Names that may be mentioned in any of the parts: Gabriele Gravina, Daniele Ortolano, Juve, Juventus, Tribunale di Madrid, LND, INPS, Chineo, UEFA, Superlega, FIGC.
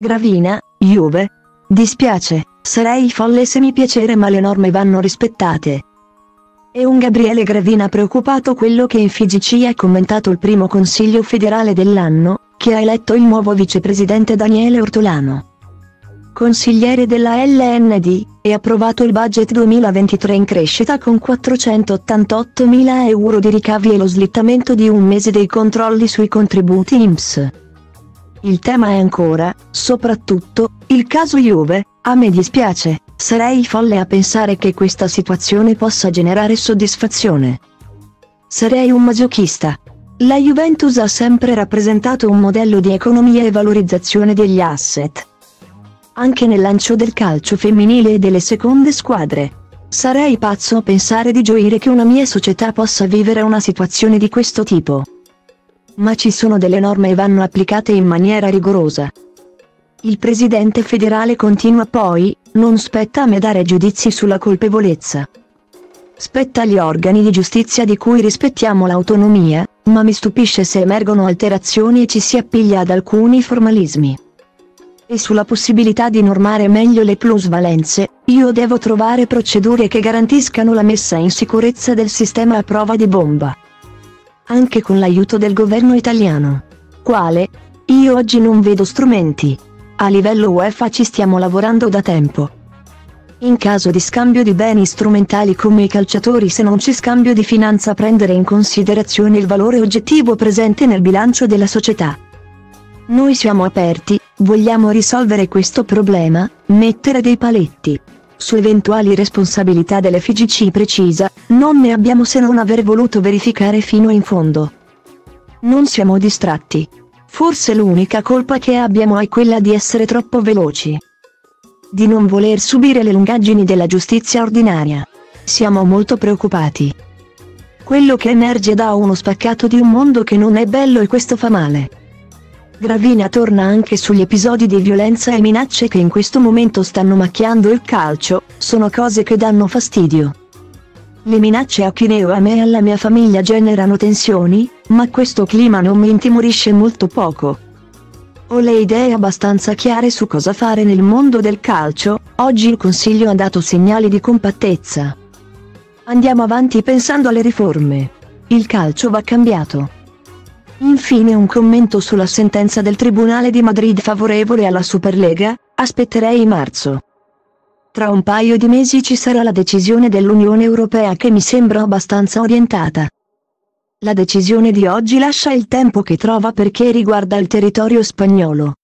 Gravina, Juve. Dispiace, sarei folle se mi piacere, ma le norme vanno rispettate. È un Gabriele Gravina preoccupato quello che in FIGC ha commentato il primo Consiglio federale dell'anno, che ha eletto il nuovo vicepresidente Daniele Ortolano, consigliere della LND, e approvato il budget 2023 in crescita con 488.000 euro di ricavi e lo slittamento di un mese dei controlli sui contributi INPS. Il tema è ancora, soprattutto, il caso Juve. A me dispiace, sarei folle a pensare che questa situazione possa generare soddisfazione. Sarei un masochista. La Juventus ha sempre rappresentato un modello di economia e valorizzazione degli asset, anche nel lancio del calcio femminile e delle seconde squadre. Sarei pazzo a pensare di gioire che una mia società possa vivere una situazione di questo tipo. Ma ci sono delle norme e vanno applicate in maniera rigorosa. Il presidente federale continua poi: non spetta a me dare giudizi sulla colpevolezza. Spetta agli organi di giustizia di cui rispettiamo l'autonomia, ma mi stupisce se emergono alterazioni e ci si appiglia ad alcuni formalismi. E sulla possibilità di normare meglio le plusvalenze, io devo trovare procedure che garantiscano la messa in sicurezza del sistema a prova di bomba, anche con l'aiuto del governo italiano. Quale? Io oggi non vedo strumenti. A livello UEFA ci stiamo lavorando da tempo. In caso di scambio di beni strumentali come i calciatori, se non c'è scambio di finanza, prendere in considerazione il valore oggettivo presente nel bilancio della società. Noi siamo aperti, vogliamo risolvere questo problema, mettere dei paletti. Su eventuali responsabilità delle FIGC precisa, non ne abbiamo se non aver voluto verificare fino in fondo. Non siamo distratti. Forse l'unica colpa che abbiamo è quella di essere troppo veloci, di non voler subire le lungaggini della giustizia ordinaria. Siamo molto preoccupati. Quello che emerge da uno spaccato di un mondo che non è bello, e questo fa male. Gravina torna anche sugli episodi di violenza e minacce che in questo momento stanno macchiando il calcio. Sono cose che danno fastidio. Le minacce a Chineo, a me e alla mia famiglia generano tensioni, ma questo clima non mi intimorisce molto poco. Ho le idee abbastanza chiare su cosa fare nel mondo del calcio. Oggi il Consiglio ha dato segnali di compattezza. Andiamo avanti pensando alle riforme. Il calcio va cambiato. Infine un commento sulla sentenza del Tribunale di Madrid favorevole alla Superlega: aspetterei marzo. Tra un paio di mesi ci sarà la decisione dell'Unione Europea, che mi sembra abbastanza orientata. La decisione di oggi lascia il tempo che trova perché riguarda il territorio spagnolo.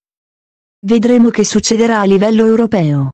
Vedremo che succederà a livello europeo.